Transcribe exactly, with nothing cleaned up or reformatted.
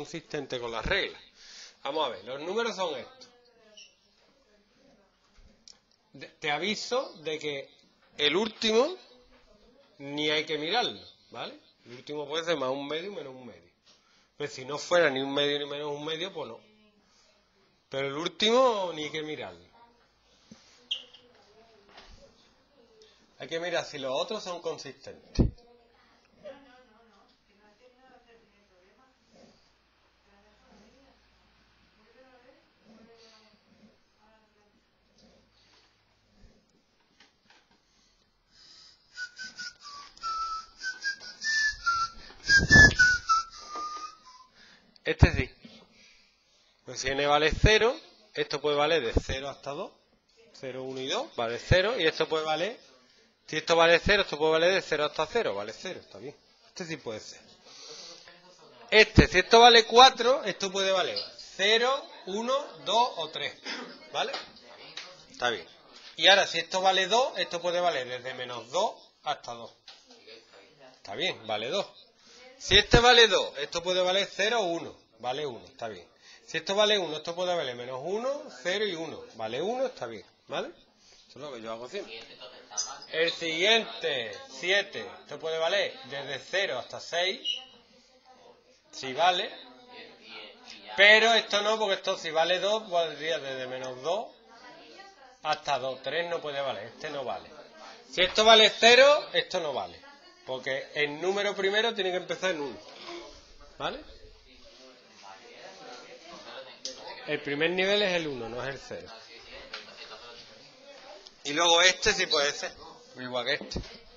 consistente con las reglas. Vamos a ver, los números son estos. Te aviso de que el último ni hay que mirarlo, ¿vale? El último puede ser más un medio y menos un medio. Pues si no fuera ni un medio ni menos un medio, pues no. Pero el último ni hay que mirarlo. Hay que mirar si los otros son consistentes. Este sí. Pues si n vale cero, esto puede valer de cero hasta dos. cero, uno y dos, vale cero. Y esto puede valer, si esto vale cero, esto puede valer de cero hasta cero. Vale cero, está bien. Este sí puede ser. Este, si esto vale cuatro, esto puede valer cero, uno, dos o tres. ¿Vale? Está bien. Y ahora, si esto vale dos, esto puede valer desde menos dos hasta dos. Está bien, vale dos. Si este vale dos, esto puede valer cero o uno, vale uno, está bien. Si esto vale uno, esto puede valer menos uno, cero y uno, vale uno, está bien, ¿vale? Eso es lo que yo hago siempre. El siguiente, siete, esto puede valer desde cero hasta seis, si vale. Pero esto no, porque esto si vale dos, valdría desde menos dos hasta dos. tres no puede valer, este no vale. Si esto vale cero, esto no vale. Porque el número primero tiene que empezar en uno. ¿Vale? El primer nivel es el uno, no es el cero. Y luego este sí puede ser. Igual que este.